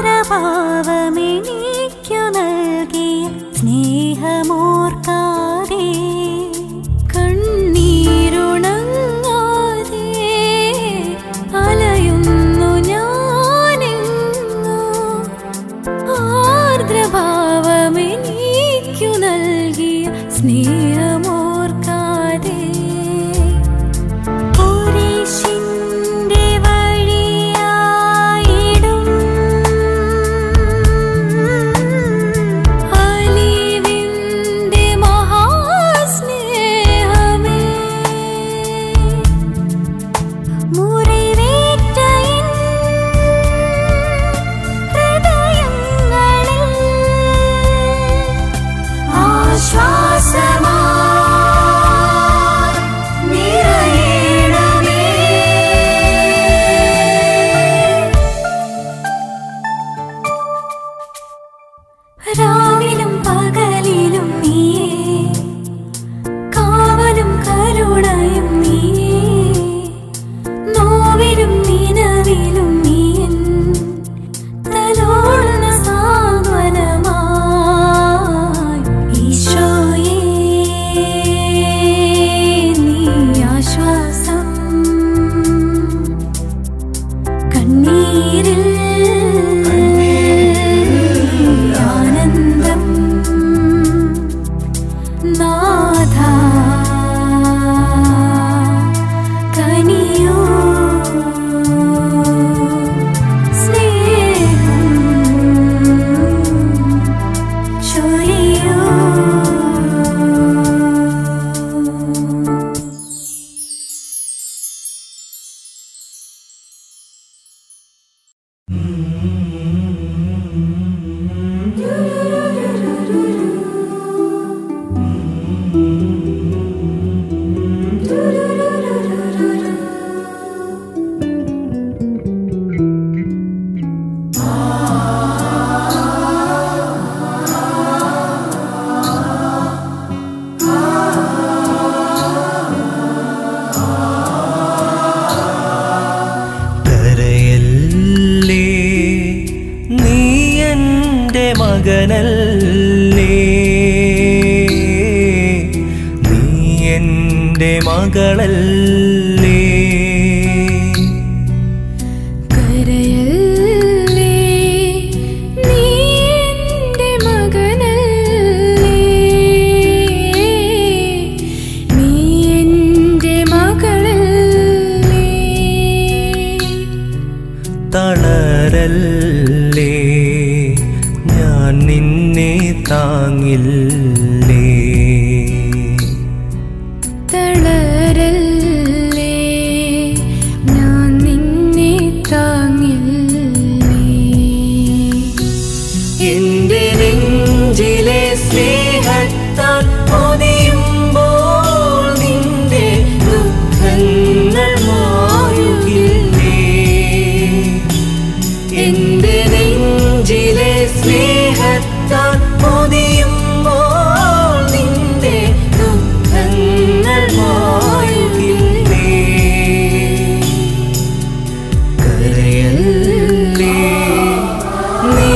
പ്രഭാവമെനിക്കു നൽകിയ സ്നേഹമോർക്കാതെ കണ്ണീരുണങ്ങാതെ അലയുന്നു ഞാനെങ്ങോ. ആർദ്രഭാവമെനിക്കു നൽകിയ സ്നേഹമോർക്കാതെ രാവിലും പകലിലും നീയേ, കാവലും കരുണയും നീയേ, നോവിലും നിലവിലും നീയൻ തലോടുന്ന സാന്ത്വനമായി ഈശോയേ. നീ ആശ്വാസം കണ്ണീരിൽ മകനല്ലേ, നീ എൻ്റെ മകളല്ലേ. കരയല്ലേ നീ എൻ്റെ മകനല്ലേ, നീ എൻ്റെ മകളല്ലേ. തളരല്ലേ, നിന്നെ താങ്ങില്ലേ. തളരല്ലേ, ഞാൻ നിന്നെ താങ്ങില്ലേ. എൻ്റെ നെഞ്ചിലെ സ്നേഹത്താൽ പൊതിയുമ്പോൾ നിന്റെ ദുഃഖങ്ങൾ മായുകില്ലേ. എൻ്റെ നെഞ്ചിലെ പൊതിയുമ്പോൾ നിന്റെ ദുഃഖങ്ങൾ മായുകില്ലേ. കരയല്ലേ നീ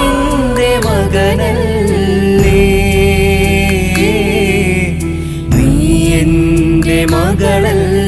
എൻ്റെ മകനല്ലേ, നീ എൻ്റെ മകളല്ലേ.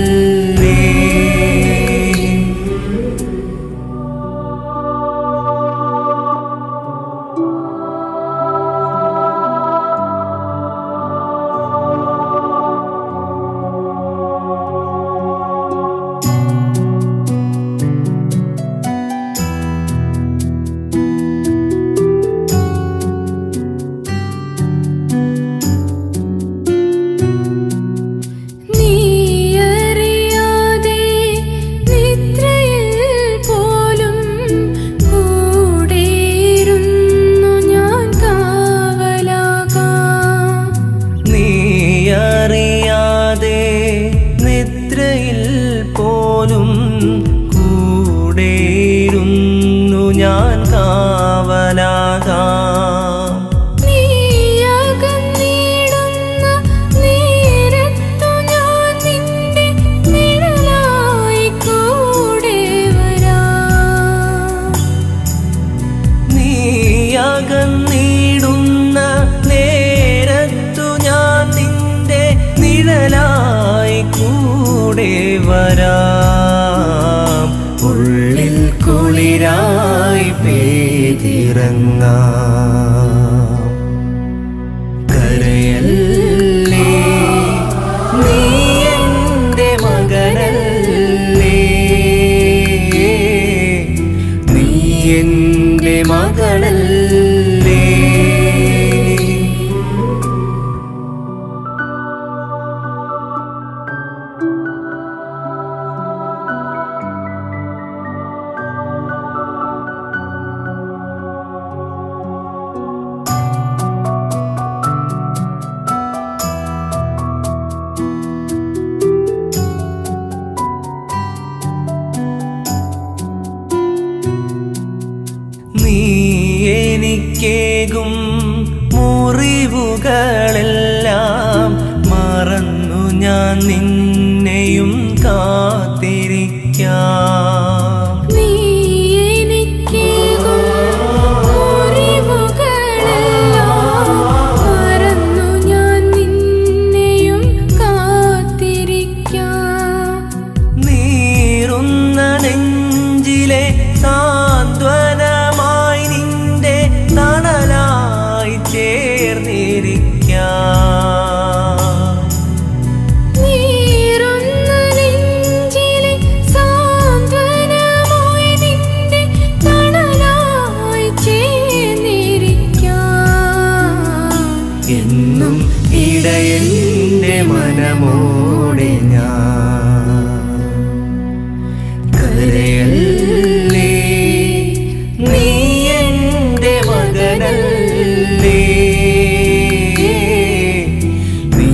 അകന്നിടുന്ന നേരത്തു ഞാൻ നിന്റെ നിഴലായി കൂടെ വരാം. ഉള്ളിൽ കുളിരായി പെയ്തിറങ്ങാം. കരയല്ലേ നീ എൻ്റെ മകനല്ലേ, നീ എൻ്റെ മകനല്ലേ. എനിക്കേകും മുറിവുകളെല്ലാം മറന്നു ഞാൻ നിന്നെയും കാത്തിരിക്കാം. നീ എനിക്കേകും മുറിവുകളെല്ലാം മറന്നു ഞാൻ നിന്നെയും കാത്തിരിക്കാം. നീറുന്ന നെഞ്ചിലെ ഇടയന്റെ മനമോടെ ഞാൻ കരയല്ലേ നീ എൻ്റെ മകനല്ലേ, നീ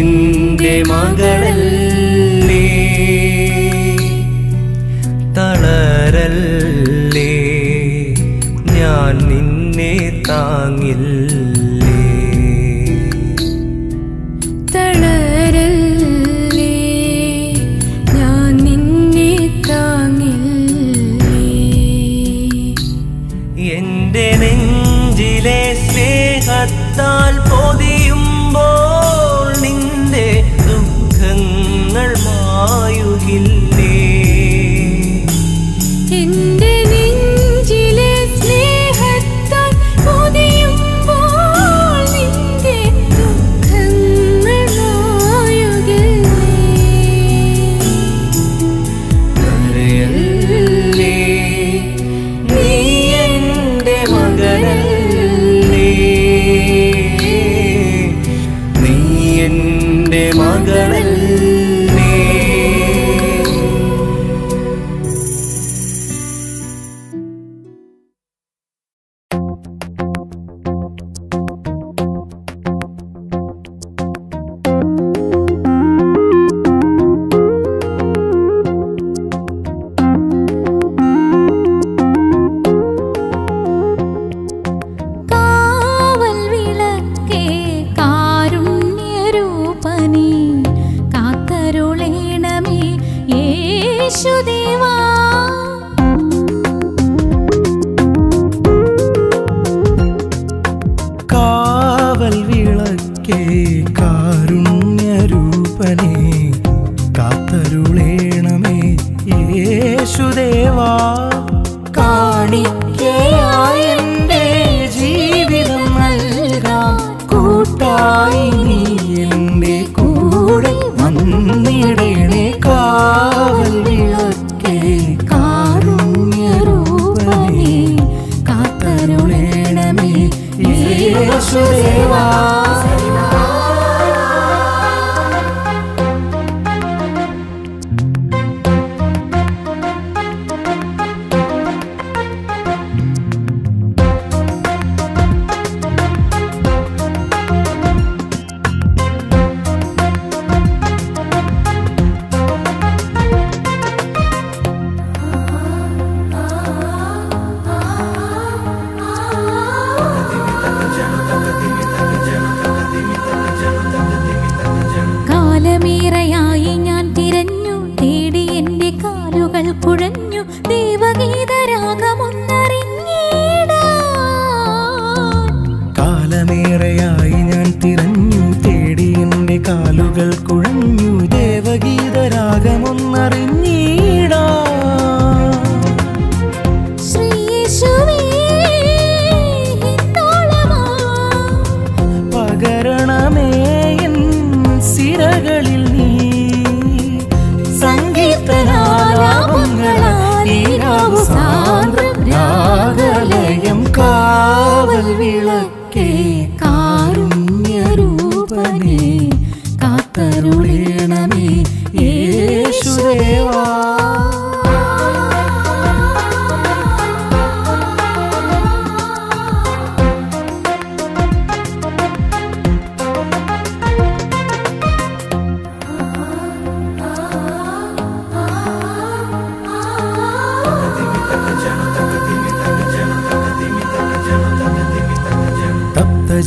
എൻ്റെ മകനല്ലേ. തളരല്ലേ ഞാൻ നിന്നെ താങ്ങില്ല, എൻ്റെ നെഞ്ചിലെ സ്നേഹത്താൽ പൊതിയുമ്പോൾ നിന്റെ ദുഃഖങ്ങൾ മായുകില്ലേ. എൻ്റെ നെഞ്ചിലെ സ്നേഹത്താൽ പൊതിയുമ്പോൾ നിന്റെ ദുഃഖങ്ങൾ മായുകില്ലേ. കാവൽ വിളക്കേ കാരുണ്യരൂപനേ കാത്തരുളേണമേ യേശുദേവാ. കാണിക്കയായി എൻ്റെ ജീവിതം നൽകാം, കൂട്ടായി നീ എൻ്റെ കൂടെ വന്നിടണേ. കാവൽ വിളക്കേ കാരുണ്യരൂപനേ കാത്തരുളേണമേ യേശുദേവാ.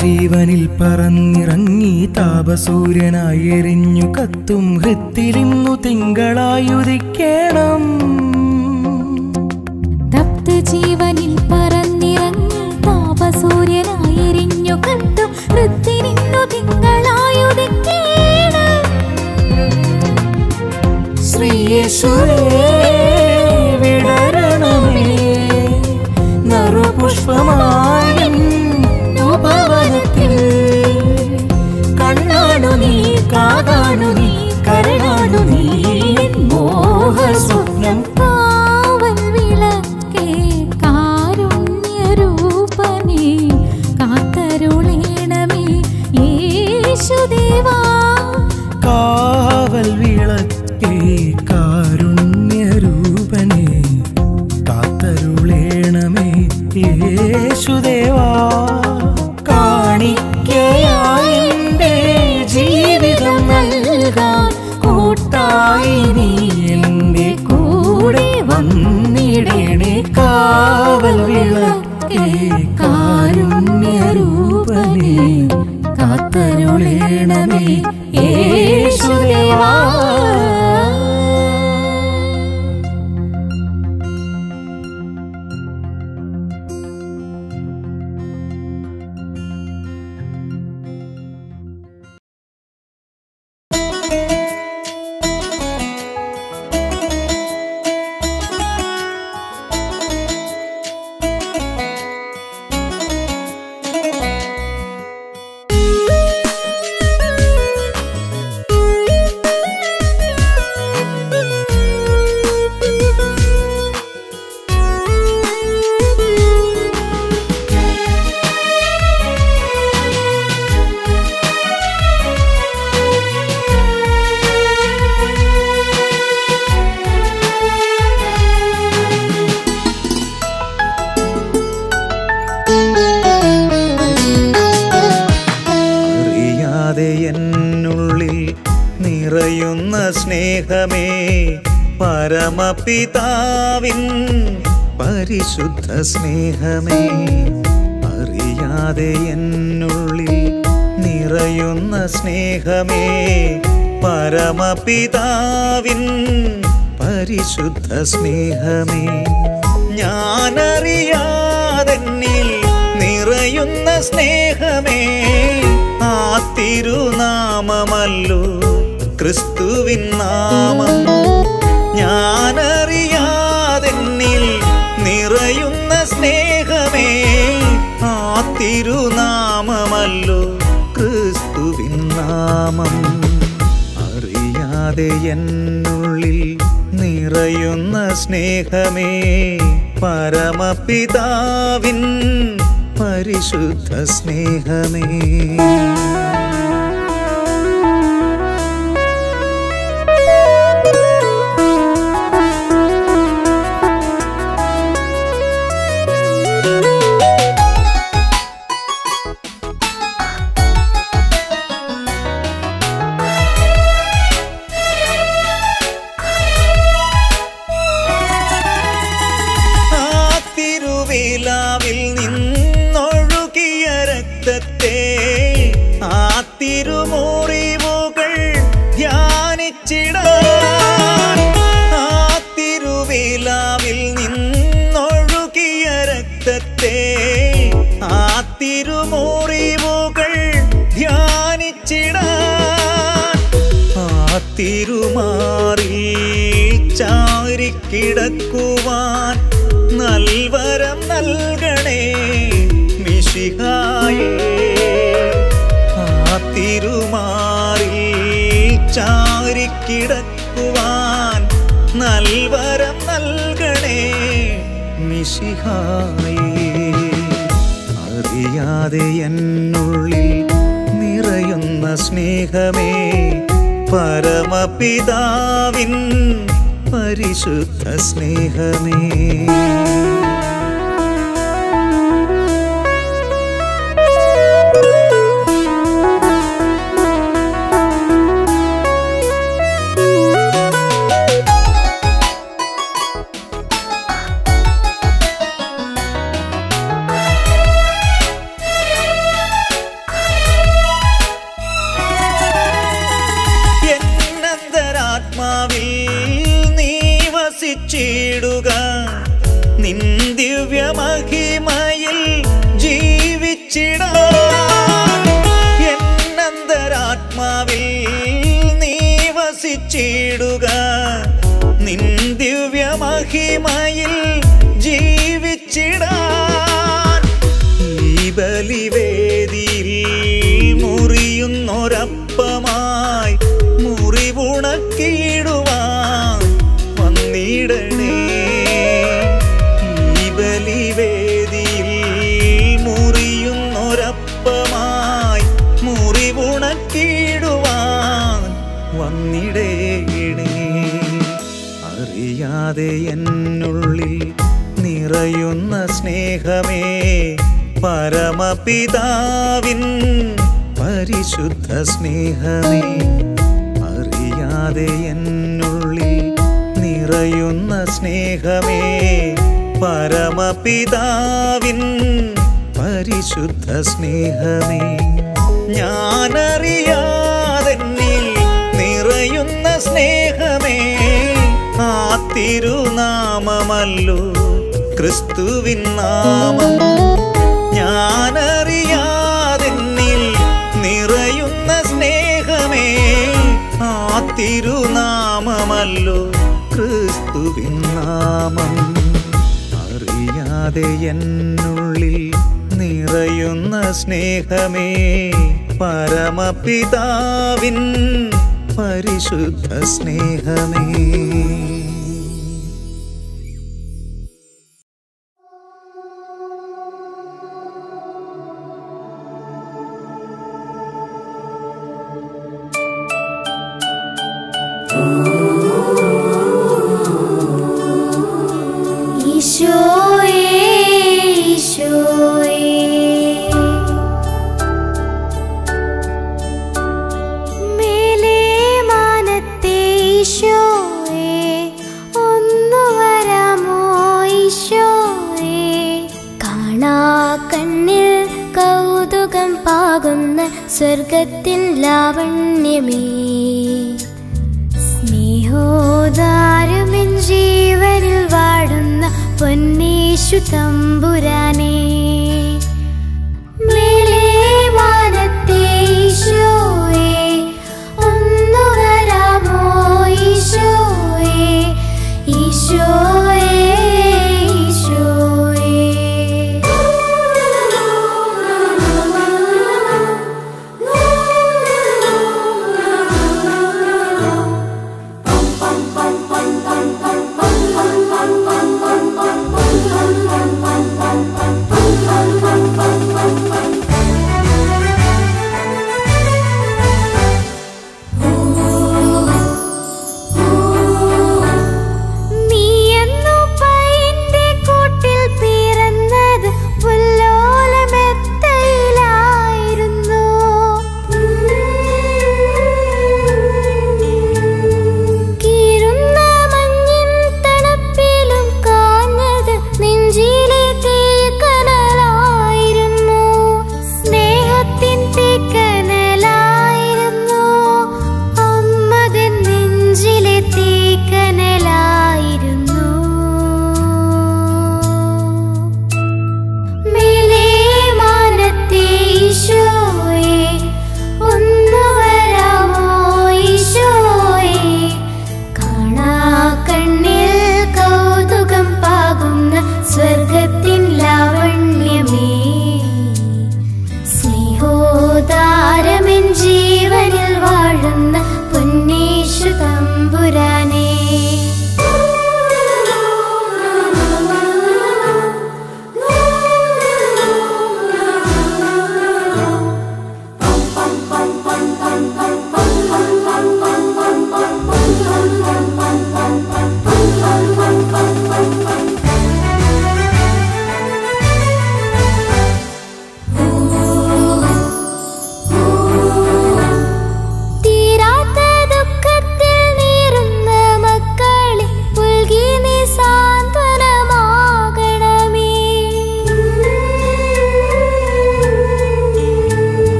ജീവനിൽ പറന്നിറങ്ങി താപസൂര്യനായി എരിഞ്ഞു കത്തും ഹൃത്തിലിന്നു തിങ്കളായുദിക്കണം. തപ്ത ജീവനിൽ പറന്നിറങ്ങി താപസൂര്യനായി എരിഞ്ഞു കത്തും ഹൃത്തിലിന്നു തിങ്കളായുദിക്കണം. ശ്രീയേശുവേ വിടരണമേ നറുപുഷ്പമായി പരമപിതാവിൻ പരിശുദ്ധ സ്നേഹമേ, അറിയാതെ എന്നുള്ളിൽ നിറയുന്ന സ്നേഹമേ, പരമപിതാവിൻ പരിശുദ്ധ സ്നേഹമേ, ഞാനറിയാതെന്നിൽ നിറയുന്ന സ്നേഹമേ, ആ തിരുനാമമല്ലോ ക്രിസ്തുവിൻ നാമം. ഞാനറിയാതെന്നിൽ നിറയുന്ന സ്നേഹമേ, ആ തിരുനാമമല്ലോ ക്രിസ്തുവിൻ നാമം. അറിയാതെ എന്നുള്ളിൽ നിറയുന്ന സ്നേഹമേ, പരമപിതാവിൻ പരിശുദ്ധ സ്നേഹമേ. കിടക്കുവാൻ നൽവരം നൽകണേ മിശിഹായേ, ആ തിരുമാറിൽ ചാരിക്കിടക്കുവാൻ നൽവരം നൽകണേ മിശിഹായേ. അറിയാതെ എന്നുള്ളിൽ നിറയുന്ന സ്നേഹമേ, പരമപിതാവിൻ പരിശുദ്ധ സ്നേഹമേ. ബലിവേദിയിൽ മുറിയുന്നൊരപ്പമായി മുറിവുണക്കിയിടുവാൻ വന്നിടണേ. ഈ ബലിവേദിയിൽ മുറിയുന്നൊരപ്പമായി മുറിവുണക്കിയിടുവാൻ വന്നിടേണേ. അറിയാതെ എന്നുള്ളിൽ നിറയുന്ന സ്നേഹമേ പരമപിതാവിൻ പരിശുദ്ധ സ്നേഹമേ. അറിയാതെ എന്നുള്ളിൽ നിറയുന്ന സ്നേഹമേ പരമപിതാവിൻ പരിശുദ്ധ സ്നേഹമേ. ഞാനറിയാതെന്നിൽ നിറയുന്ന സ്നേഹമേ, ആ തിരുനാമമല്ലോ ക്രിസ്തുവിൻ നാമം. ഞാനറിയാതെന്നിൽ നിറയുന്ന സ്നേഹമേ, ആ തിരുനാമമല്ലോ ക്രിസ്തുവിൻ നാമം. അറിയാതെ എന്നുള്ളിൽ നിറയുന്ന സ്നേഹമേ പരമപിതാവിൻ പരിശുദ്ധ സ്നേഹമേ. സ്വർഗത്തിൻ ലാവണ്യമേ, സ്നേഹോദാരമിൻ ജീവനിൽ വാടുന്ന പൊന്നേശു തമ്പുരാനേ.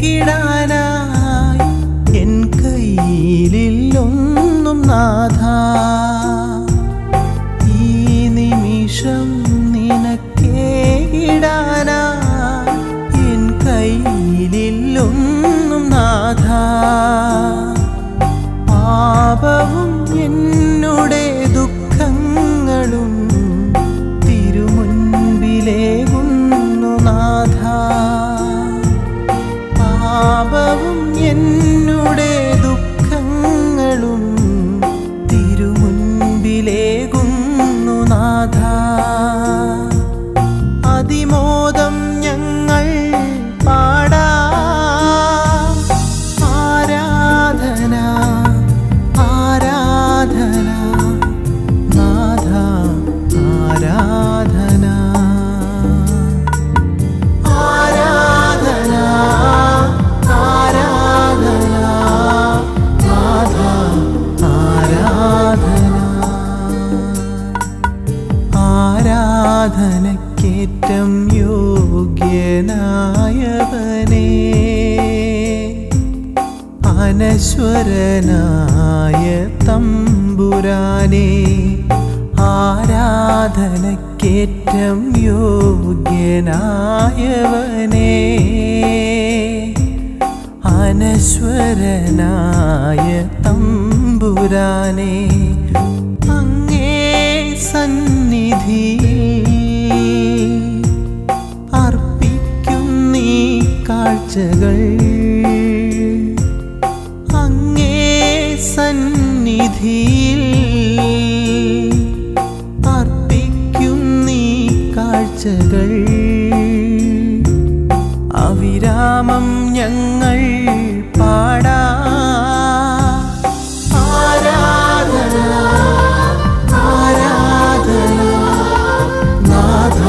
പിടികിടാനായി എൻ കയ്യിലില്ലൊന്നും നാഥ, ഈ നിമിഷം നിനക്കേകിടാനായി എൻ കയ്യിലില്ലൊന്നും നാഥ. പാപവും എന്നുടെ ദുഃഖങ്ങളും തിരുമുൻപിലേകുന്നു നാഥ, പാപവും എന്നുടെ ദുഃഖങ്ങളും തിരുമുൻപിലേകുന്നു നാഥ. അതിമോദം ഞങ്ങൾ പാടാ ആരാധന ആരാധന നാഥ ആരാധന ആരാധന ആരാധന നാഥ ആരാധന. ആരാധനക്കേറ്റം യോഗ്യനായവനെ, അനശ്വരനായ തമ്പുരാനെ, ആരാധനക്കേറ്റം യോഗ്യനായവനെ, അനശ്വരനായ തമ്പുരാനെ, അങ്ങേ സന്നിധിയിൽ അർപ്പിക്കുന്നീ കാഴ്ചകൾ, സന്നിധിയിൽ അർപ്പിക്കും നീ കാഴ്ചകൾ. അവിരാമം ഞങ്ങൾ പാടാ ആരാധന ആരാധന നാഥ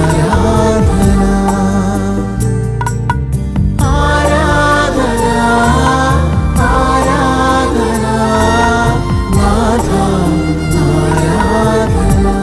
ആരാധന ആരാധന ആരാധന നാഥ ആരാധന.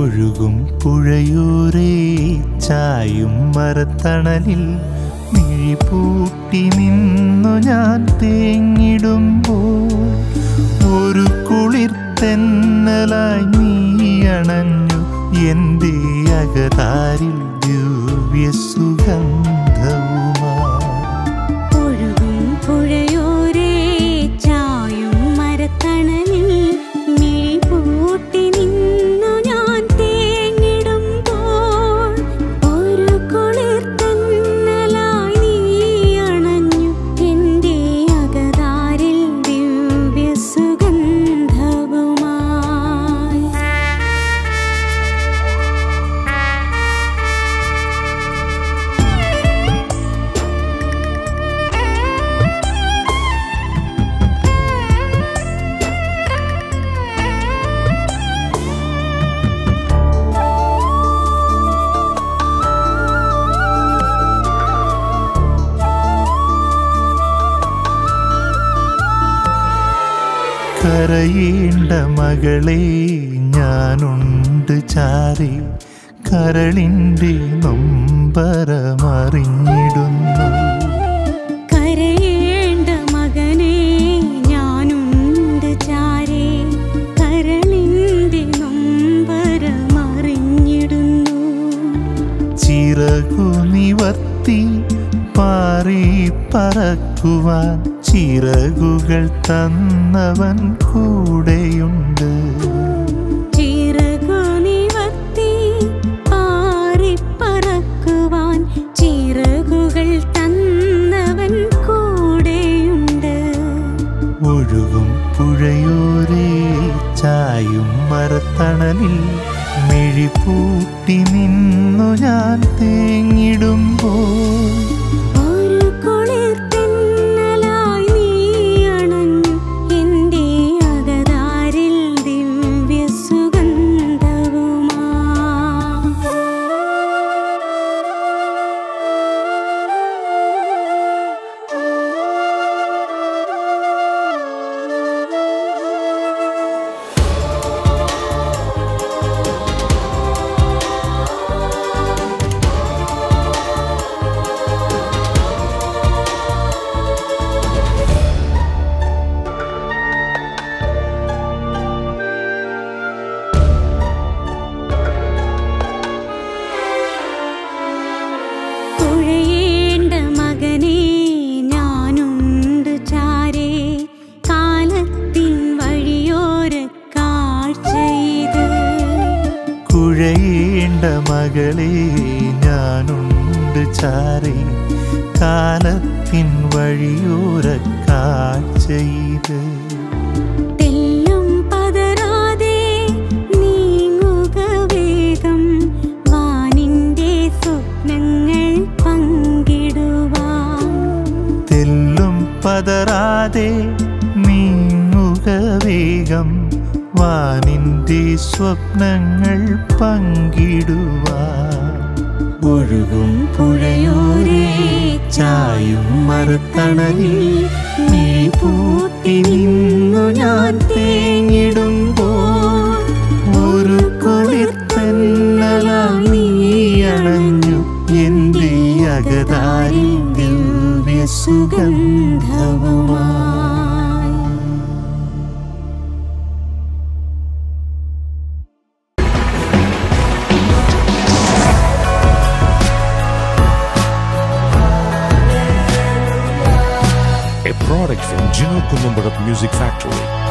ഒഴുകും പുഴയൂരേ ചായും മരത്തണലിൽ മിഴിപൂട്ടി നിന്നു ഞാൻ തേങ്ങിടുമ്പോൾ, ഒരു കുളിർത്തെന്നലായി നീ അണഞ്ഞു എൻ്റെ അകതാരിൽ ദിവ്യസുഗന്ധവുമായി. ഒഴുകും പുഴയൂരേ ചായും മരത്തണലിൽ മിഴിപൂട്ടി കരയേണ്ട മകളെ ഞാനുണ്ട് ചാരി, കരളിൻ്റെ നൊമ്പരമറിഞ്ഞിടുന്നു. കരയേണ്ട മകനെ ഞാനുണ്ട് ചാരി, കരളിൻ്റെ നൊമ്പരമറിഞ്ഞിടുന്നു. ചിറകു നിവർത്തി പാറി പറക്കുവാൻ ചിറകുകൾ തന്നവൻ കൂടെയുണ്ട്. ചായും മരത്തണലിൽ മിഴിപ്പൂട്ടി നിന്നു ഞാൻ തേങ്ങിടുമ്പോൾ ഒരു കുളിർത്തന്നലായി നീ അണഞ്ഞു എൻ്റെ അകതാരിൽ ദിവ്യ സുഗന്ധവുമാ. മകളെ ഞാനുണ്ട് ചാരേ കാലത്തിൻ വഴിയോര കാഴ്ചയിത്. തെല്ലും പതരാതെ നീങ്ങുക വേഗം വാനിൻ്റെ സ്വപ്നങ്ങൾ പങ്കിടുവാൻ. തെല്ലും പതരാതെ നീങ്ങുക വേഗം വാനിൻ്റെ സ്വപ്നങ്ങൾ പങ്കിടുവാൻ. ഒഴുകും പുഴയോരേ ചായും മരത്തണലിൽ നീ പൂട്ടി നിന്നു ഞാൻ തേങ്ങിടുമ്പോൾ ഒരു കുളിർത്തന്നലായി നീ അണഞ്ഞു എൻ്റെ അകതാരിൽ ദിവ്യ സുഗന്ധവുമാ. Product from Jino Kulumbaram Music Factory.